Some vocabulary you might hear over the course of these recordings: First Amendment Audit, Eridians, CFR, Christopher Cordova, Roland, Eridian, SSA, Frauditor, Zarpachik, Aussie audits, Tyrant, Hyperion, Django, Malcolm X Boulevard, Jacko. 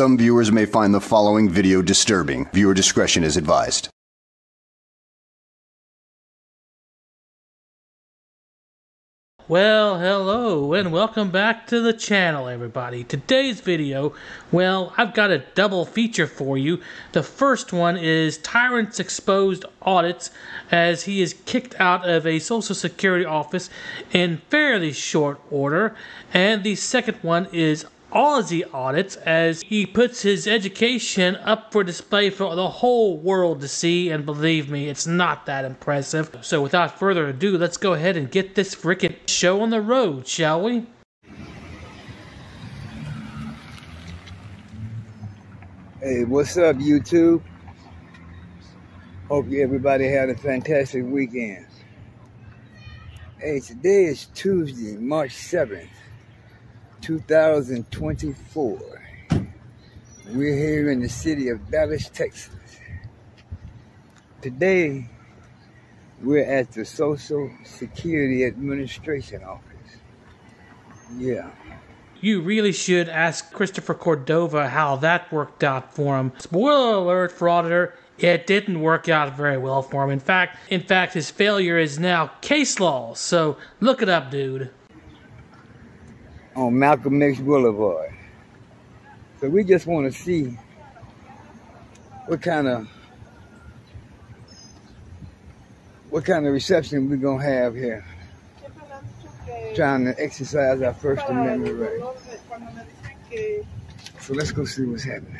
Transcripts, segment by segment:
some viewers may find the following video disturbing. Viewer discretion is advised. Well, hello and welcome back to the channel, everybody. Today's video, well, I've got a double feature for you. The first one is Tyrant's exposed audits as he is kicked out of a Social Security office in fairly short order. And the second one is Aussie audits as he puts his education up for display for the whole world to see, and believe me, it's not that impressive. So without further ado, let's go ahead and get this frickin' show on the road, shall we? Hey, what's up, YouTube? Hope everybody had a fantastic weekend. Hey, today is Tuesday, March 7th. 2024. We're here in the city of Dallas, Texas. Today, we're at the Social Security Administration office. Yeah. You really should ask Christopher Cordova how that worked out for him. Spoiler alert for Auditor, it didn't work out very well for him. In fact, his failure is now case law, so look it up, dude. On Malcolm X Boulevard. So we just want to see what kind of reception we're going to have here, trying to exercise our First Amendment right. So let's go see what's happening.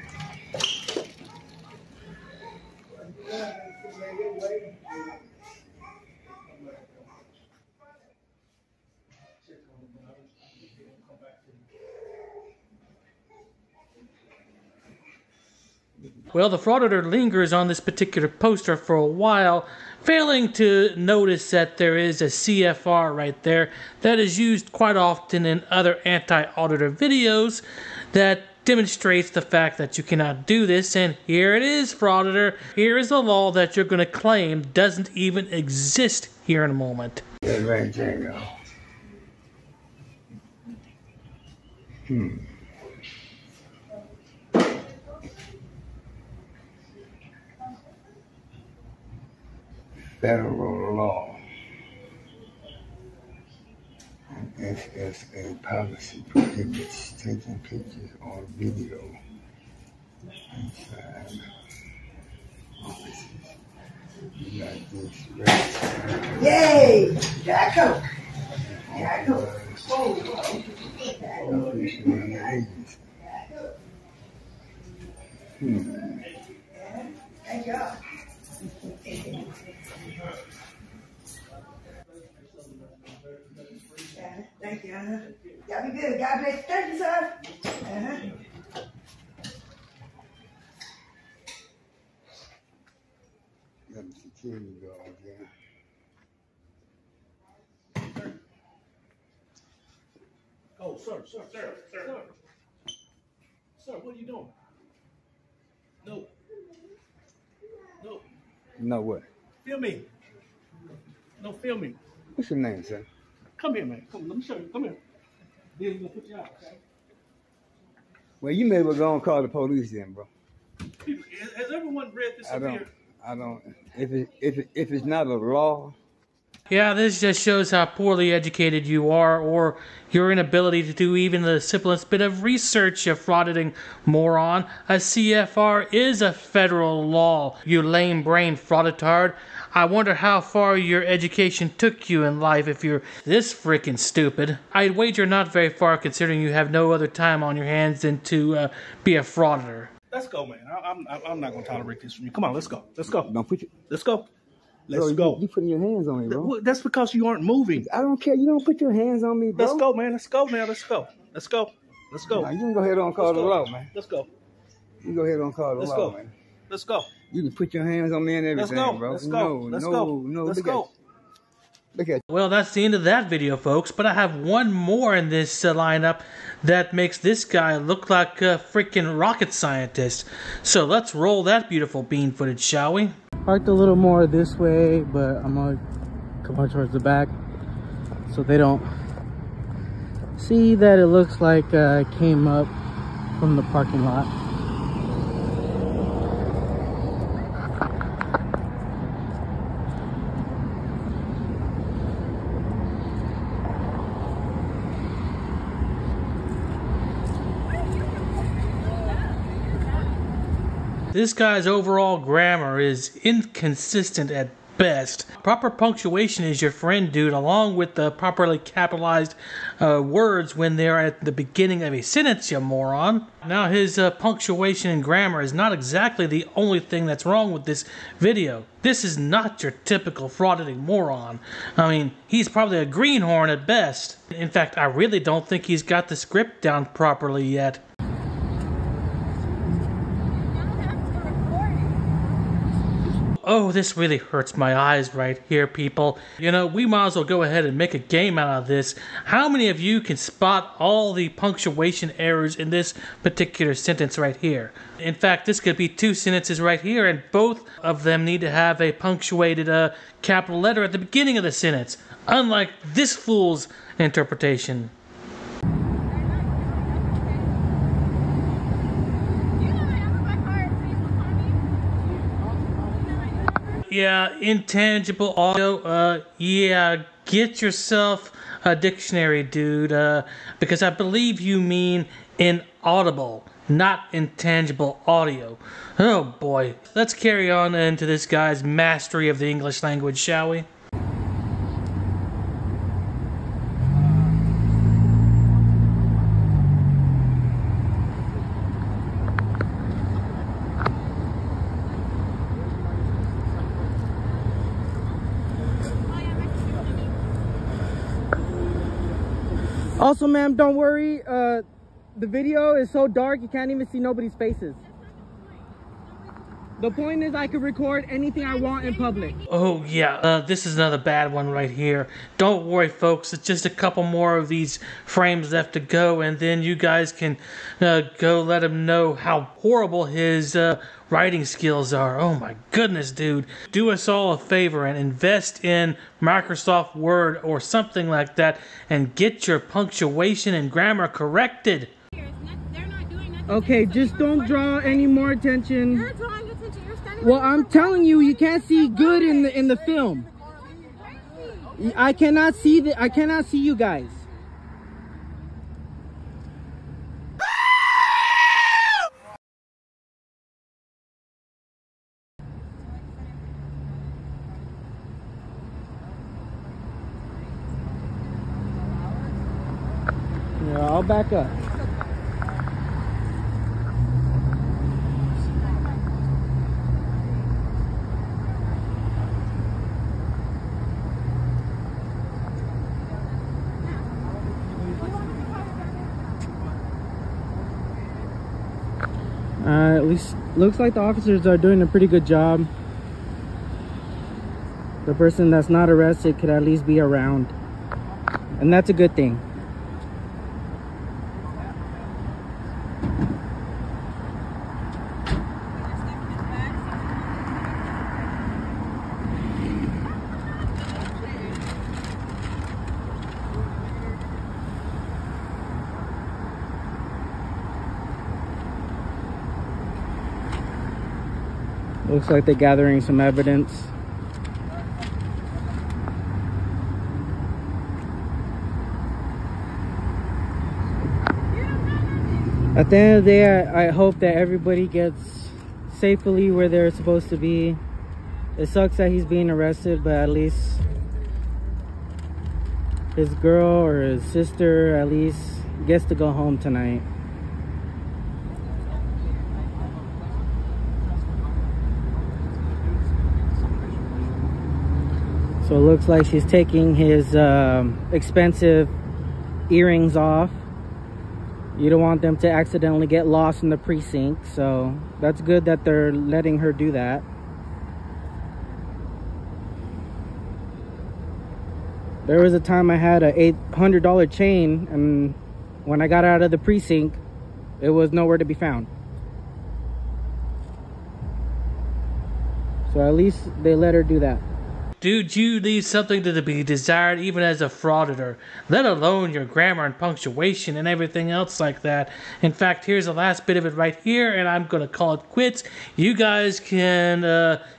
Well, the frauditor lingers on this particular poster for a while, failing to notice that there is a CFR right there that is used quite often in other anti-auditor videos that demonstrates the fact that you cannot do this. And here it is, frauditor. Here is the law that you're going to claim doesn't even exist here in a moment. That's right, Django. Federal law, SSA policy prohibits taking pictures or video inside offices like this. Right. Yay! Jacko! Jacko! Oh, Good job. Thank you. Y'all be good. God bless. Thank you, sir. Got the security guard there. Oh, sir. Sir, what are you doing? No. No what? Feel me. No, feel me. What's your name, sir? Come here, man. Come, let me show you. Come here. Then he's gonna put you out, okay? Well, you may well go and call the police then, bro. Has everyone read this up here? I don't. If it's not a law. Yeah, this just shows how poorly educated you are, or your inability to do even the simplest bit of research, you frauditing moron. A CFR is a federal law, you lame-brained frauditard. I wonder how far your education took you in life if you're this freaking stupid. I'd wager not very far, considering you have no other time on your hands than to be a frauditor. Let's go, man. I'm not going to tolerate this from you. Come on, let's go. Let's go. Don't put you. Let's go. Let's go. You putting your hands on me, bro. That's because you aren't moving. I don't care. You don't put your hands on me, bro. Let's go, man. Let's go now. Let's go. Let's go. Let's go. Nah, you can go ahead and call the law, man. Let's go. You can go ahead and call the law, man. Let's go. You can put your hands on me and everything, bro. Let's go. Let's go. No, let's go. Look at you. Well, that's the end of that video, folks. But I have one more in this lineup that makes this guy look like a freaking rocket scientist. So let's roll that beautiful bean footage, shall we? Parked a little more this way, but I'm gonna come on towards the back so they don't see that it looks like I came up from the parking lot. This guy's overall grammar is inconsistent at best. Proper punctuation is your friend, dude, along with the properly capitalized words when they're at the beginning of a sentence, you moron. Now, his punctuation and grammar is not exactly the only thing that's wrong with this video. This is not your typical fraudulent moron. I mean, he's probably a greenhorn at best. In fact, I really don't think he's got the script down properly yet. Oh, this really hurts my eyes right here, people. You know, we might as well go ahead and make a game out of this. How many of you can spot all the punctuation errors in this particular sentence right here? In fact, this could be two sentences right here, and both of them need to have a punctuated capital letter at the beginning of the sentence, unlike this fool's interpretation. Yeah, intangible audio, yeah, get yourself a dictionary, dude, because I believe you mean inaudible, not intangible audio. Oh boy, let's carry on into this guy's mastery of the English language, shall we? Also, ma'am, don't worry, the video is so dark you can't even see nobody's faces. The point is I can record anything I want in public. Oh yeah, this is another bad one right here. Don't worry, folks, it's just a couple more of these frames left to go, and then you guys can go let him know how horrible his writing skills are. Oh my goodness, dude. Do us all a favor and invest in Microsoft Word or something like that and get your punctuation and grammar corrected. Okay, just don't draw any more attention. You're drawing attention. You're standing. Well, I'm telling you, you can't see good in the film. I cannot see the. I cannot see you guys. Yeah, I'll back up. At least looks like the officers are doing a pretty good job. The person that's not arrested could at least be around, and that's a good thing. Looks like they're gathering some evidence. At the end of the day, I hope that everybody gets safely where they're supposed to be. It sucks that he's being arrested, but at least his girl or his sister at least gets to go home tonight. So it looks like she's taking his expensive earrings off. You don't want them to accidentally get lost in the precinct, so that's good that they're letting her do that. There was a time I had a $800 chain, and when I got out of the precinct, it was nowhere to be found. So at least they let her do that. Dude, you leave something to be desired even as a frauditor, let alone your grammar and punctuation and everything else like that. In fact, here's the last bit of it right here, and I'm going to call it quits. You guys can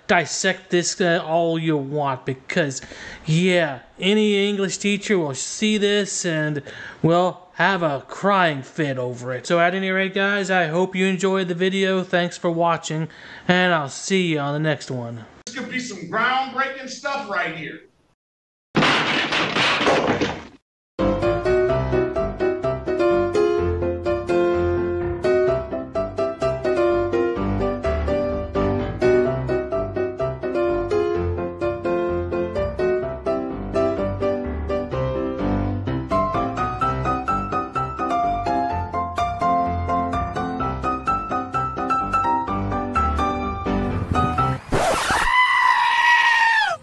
dissect this all you want, because, yeah, any English teacher will see this and, well, have a crying fit over it. So at any rate, guys, I hope you enjoyed the video. Thanks for watching, and I'll see you on the next one. This could be some groundbreaking stuff right here.